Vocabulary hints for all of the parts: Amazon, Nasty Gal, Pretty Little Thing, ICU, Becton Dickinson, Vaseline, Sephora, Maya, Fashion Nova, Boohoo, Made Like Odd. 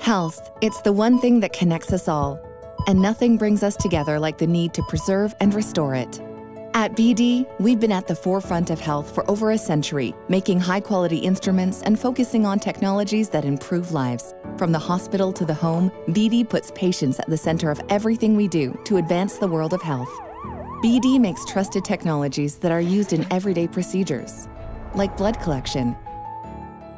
Health, it's the one thing that connects us all, and nothing brings us together like the need to preserve and restore it. At BD, we've been at the forefront of health for over a century, making high-quality instruments and focusing on technologies that improve lives. From the hospital to the home, BD puts patients at the center of everything we do to advance the world of health. BD makes trusted technologies that are used in everyday procedures, like blood collection.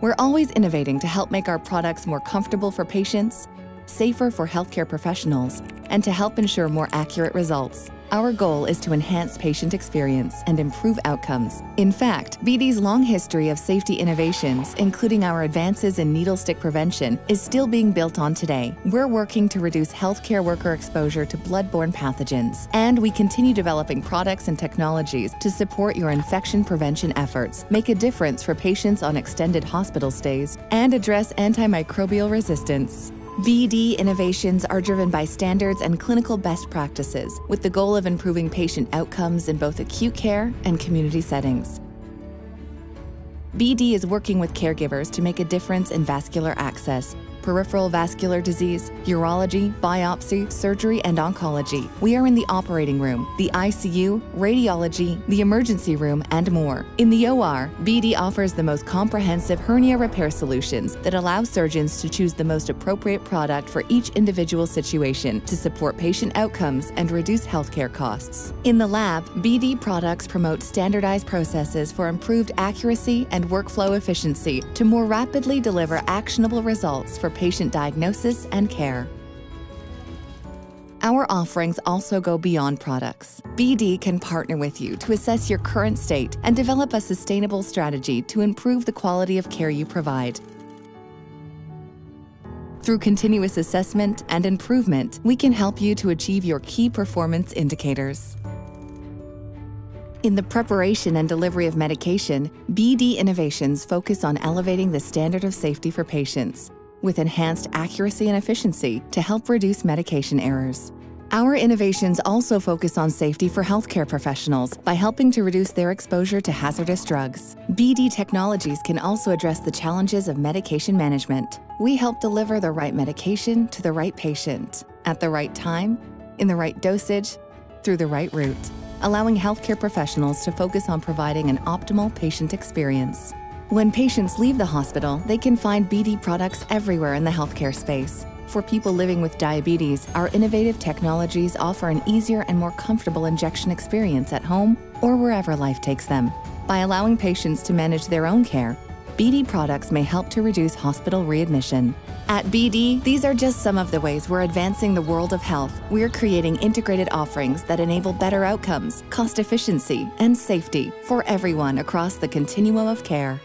We're always innovating to help make our products more comfortable for patients, safer for healthcare professionals, and to help ensure more accurate results. Our goal is to enhance patient experience and improve outcomes. In fact, BD's long history of safety innovations, including our advances in needle stick prevention, is still being built on today. We're working to reduce healthcare worker exposure to bloodborne pathogens, and we continue developing products and technologies to support your infection prevention efforts, make a difference for patients on extended hospital stays, and address antimicrobial resistance. BD innovations are driven by standards and clinical best practices with the goal of improving patient outcomes in both acute care and community settings. BD is working with caregivers to make a difference in vascular access, peripheral vascular disease, urology, biopsy, surgery, and oncology. We are in the operating room, the ICU, radiology, the emergency room, and more. In the OR, BD offers the most comprehensive hernia repair solutions that allow surgeons to choose the most appropriate product for each individual situation to support patient outcomes and reduce healthcare costs. In the lab, BD products promote standardized processes for improved accuracy and workflow efficiency to more rapidly deliver actionable results for patient diagnosis and care. Our offerings also go beyond products. BD can partner with you to assess your current state and develop a sustainable strategy to improve the quality of care you provide. Through continuous assessment and improvement, we can help you to achieve your key performance indicators. In the preparation and delivery of medication, BD innovations focus on elevating the standard of safety for patients, with enhanced accuracy and efficiency to help reduce medication errors. Our innovations also focus on safety for healthcare professionals by helping to reduce their exposure to hazardous drugs. BD technologies can also address the challenges of medication management. We help deliver the right medication to the right patient, at the right time, in the right dosage, through the right route, allowing healthcare professionals to focus on providing an optimal patient experience. When patients leave the hospital, they can find BD products everywhere in the healthcare space. For people living with diabetes, our innovative technologies offer an easier and more comfortable injection experience at home or wherever life takes them. By allowing patients to manage their own care, BD products may help to reduce hospital readmission. At BD, these are just some of the ways we're advancing the world of health. We're creating integrated offerings that enable better outcomes, cost efficiency, and safety for everyone across the continuum of care.